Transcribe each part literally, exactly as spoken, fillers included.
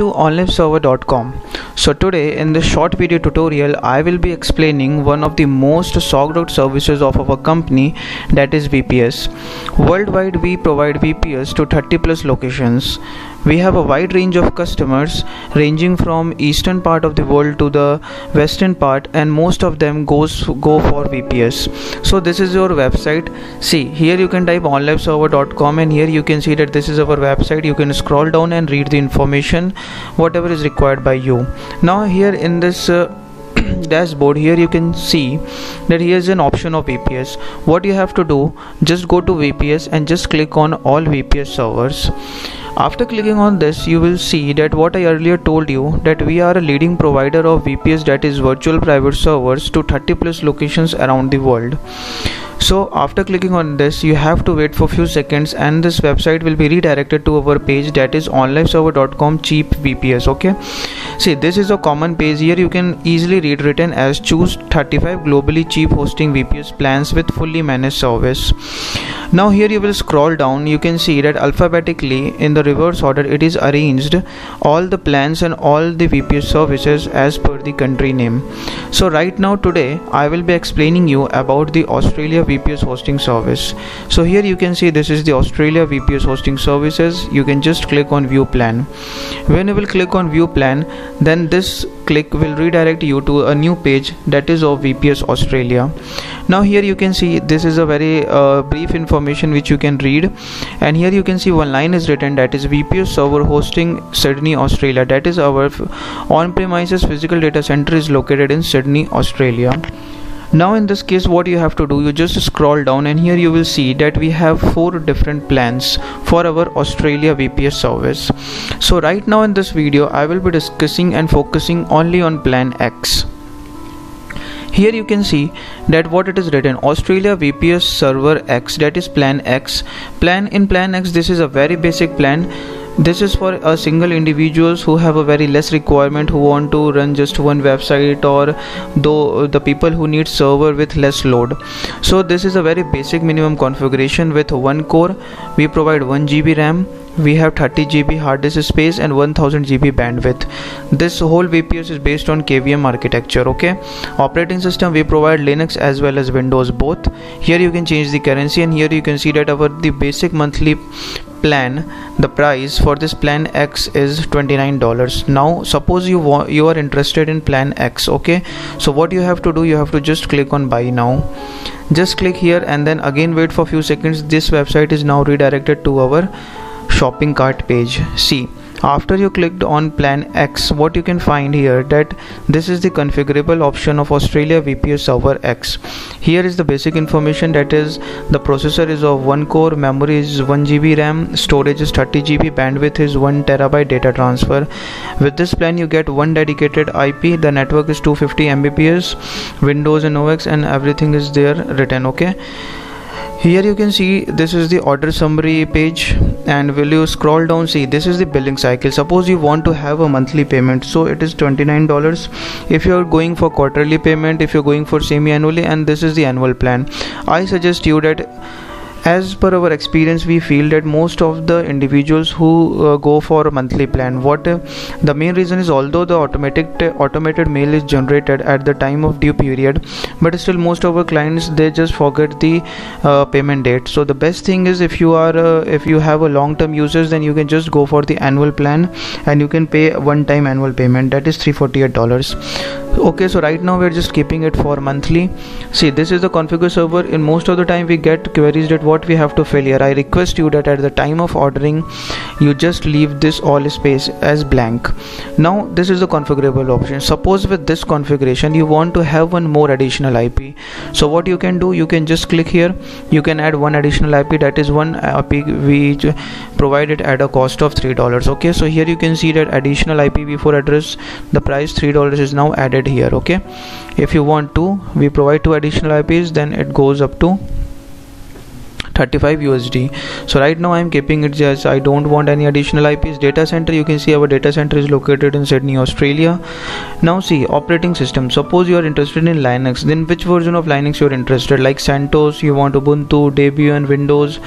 to onlive server dot com. So today in this short video tutorial I will be explaining one of the most sought out services of our company, that is V P S. Worldwide we provide V P S to thirty plus locations. We have a wide range of customers ranging from eastern part of the world to the western part, and most of them goes go for V P S. So this is your website. See, here you can type onlive server dot com and here you can see that this is our website. You can scroll down and read the information whatever is required by you. Now here in this uh, dashboard, here you can see that here is an option of V P S. What you have to do, just go to V P S and just click on all V P S servers. After clicking on this, you will see that what I earlier told you, that we are a leading provider of V P S, that is virtual private servers, to thirty plus locations around the world. So after clicking on this, you have to wait for few seconds and this website will be redirected to our page, that is onlive server dot com cheap V P S. Okay, see, this is a common page. Here you can easily read written as choose thirty-five globally cheap hosting V P S plans with fully managed service. Now here you will scroll down, you can see that alphabetically in the reverse order it is arranged, all the plans and all the V P S services as per the country name. So right now today I will be explaining you about the Australia V P S hosting service. So here you can see this is the Australia V P S hosting services. You can just click on view plan. When you will click on view plan, then this click will redirect you to a new page, that is of V P S Australia. Now here you can see this is a very uh, brief information which you can read, and here you can see one line is written, that is V P S server hosting Sydney, Australia, that is our on-premises physical data center is located in Sydney, Australia. Now in this case what you have to do, you just scroll down and here you will see that we have four different plans for our Australia V P S service. So right now in this video I will be discussing and focusing only on plan X. Here you can see that what it is written, Australia V P S server X, that is plan X. Plan in plan X, this is a very basic plan. This is for a single individuals who have a very less requirement, who want to run just one website, or though the people who need server with less load. So this is a very basic minimum configuration with one core. We provide one gigabyte RAM. We have thirty gigabyte hard disk space and one thousand gigabyte bandwidth. This whole V P S is based on K V M architecture. Okay, operating system we provide Linux as well as Windows both. Here you can change the currency, and here you can see that our the basic monthly plan, the price for this plan X is twenty-nine dollars. Now suppose you want, you are interested in plan X. Okay, so what you have to do, you have to just click on buy now. Just click here and then again wait for few seconds. This website is now redirected to our shopping cart page. See, after you clicked on plan X, what you can find here, that this is the configurable option of Australia V P S server X. Here is the basic information, that is the processor is of one core, memory is one gigabyte RAM, storage is thirty gigabyte, bandwidth is one terabyte data transfer. With this plan you get one dedicated I P, the network is two hundred fifty megabits per second, Windows and O S, and everything is there written. Okay, here you can see this is the order summary page, and will you scroll down, see this is the billing cycle. Suppose you want to have a monthly payment, so it is twenty-nine dollars. If you are going for quarterly payment, if you are going for semi-annually, and this is the annual plan. I suggest you that as per our experience we feel that most of the individuals who uh, go for a monthly plan, what uh, the main reason is, although the automatic automated mail is generated at the time of due period, but still most of our clients, they just forget the uh, payment date. So the best thing is, if you are uh, if you have a long term users, then you can just go for the annual plan and you can pay one time annual payment, that is three hundred forty-eight dollars. Okay, so right now we're just keeping it for monthly. See, this is the configure server. In most of the time we get queries that what we have to fill here. I request you that at the time of ordering you just leave this all space as blank. Now this is the configurable option. Suppose with this configuration you want to have one more additional I P, so what you can do, you can just click here, you can add one additional I P, that is one I P we provide it at a cost of three dollars. Okay, so here you can see that additional I P v four address, the price three dollars is now added here. Okay, if you want to, we provide two additional I Ps, then it goes up to thirty-five U S D. So right now I am keeping it as I don't want any additional I Ps. Data center, you can see our data center is located in Sydney, Australia. Now see, operating system. Suppose you are interested in Linux, then which version of Linux you are interested, like CentOS, you want Ubuntu, Debian, Windows,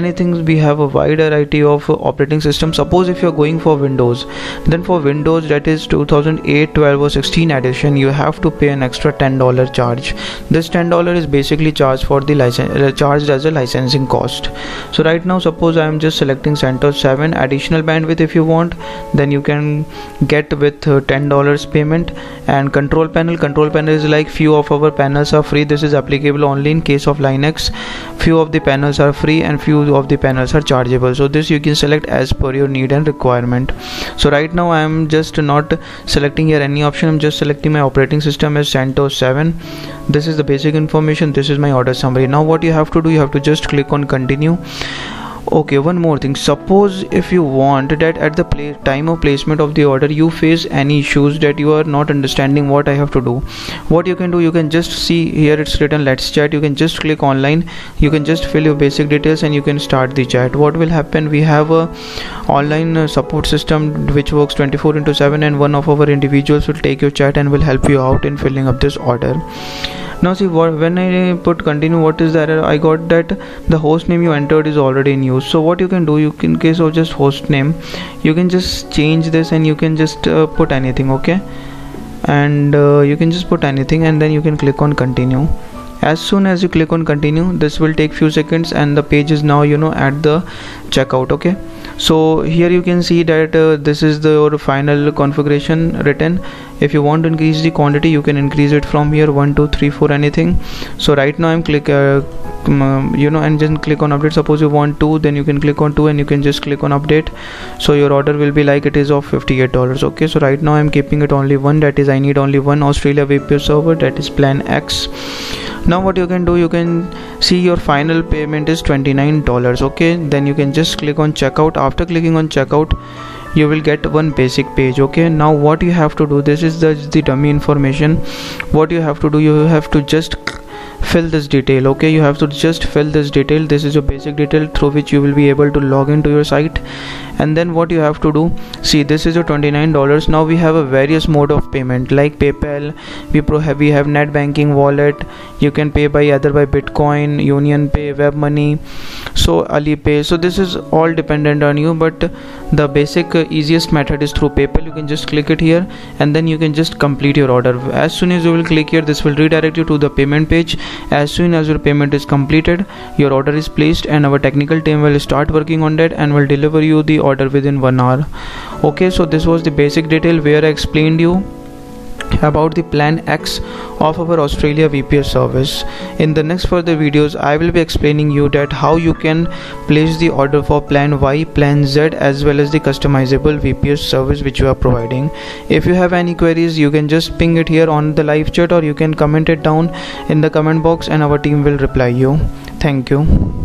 anything. We have a wide variety of operating system. Suppose if you are going for Windows, then for Windows, that is two thousand eight, twelve or sixteen edition, you have to pay an extra ten dollar charge. This ten dollar is basically charged for the license, charged as a licensing cost. So right now suppose I am just selecting CentOS seven. Additional bandwidth if you want, then you can get with ten dollars payment. And control panel, control panel is like few of our panels are free. This is applicable only in case of Linux. Few of the panels are free and few of the panels are chargeable. So this you can select as per your need and requirement. So right now I am just not selecting here any option. I'm just selecting my operating system as CentOS seven. This is the basic information. This is my order summary. Now what you have to do, you have to just click on continue. Okay, one more thing. Suppose if you want that at the pla time of placement of the order you face any issues that you are not understanding what I have to do, what you can do, you can just see here it's written let's chat. You can just click online, you can just fill your basic details and you can start the chat. What will happen, we have a online support system which works twenty-four into seven and one of our individuals will take your chat and will help you out in filling up this order. Now see, what, when I put continue, what is the error I got? That the host name you entered is already in use. So what you can do, you can, in case of just host name, you can just change this and you can just uh, put anything, okay? And uh, you can just put anything and then you can click on continue. As soon as you click on continue, this will take few seconds and the page is now, you know, at the checkout, okay? So here you can see that uh, this is the your final configuration written. If you want to increase the quantity, you can increase it from here one, two, three, four, anything. So right now I'm click uh, you know and then click on update. Suppose you want two, then you can click on two and you can just click on update. So your order will be like it is of fifty-eight dollars, okay? So right now I'm keeping it only one, that is I need only one Australia V P S server, that is plan X. Now what you can do, you can see your final payment is twenty-nine dollars, okay? Then you can just click on checkout. After clicking on checkout, you will get one basic page, okay? Now what you have to do, this is the, the dummy information. What you have to do, you have to just fill this detail, okay? You have to just fill this detail. This is your basic detail through which you will be able to log into your site. And then what you have to do, see, this is your twenty-nine dollars. Now we have a various mode of payment like PayPal, we pro have we have net banking, wallet, you can pay by either by Bitcoin, Union Pay, Web Money, so Alipay. So this is all dependent on you, but the basic uh, easiest method is through PayPal. You can just click it here and then you can just complete your order. As soon as you will click here, this will redirect you to the payment page. As soon as your payment is completed, your order is placed and our technical team will start working on that and will deliver you the order within one hour, okay? So this was the basic detail where I explained you about the plan X of our Australia V P S service. In the next further videos, I will be explaining you that how you can place the order for plan Y, plan Z, as well as the customizable V P S service which you are providing. If you have any queries, you can just ping it here on the live chat or you can comment it down in the comment box and our team will reply you. Thank you.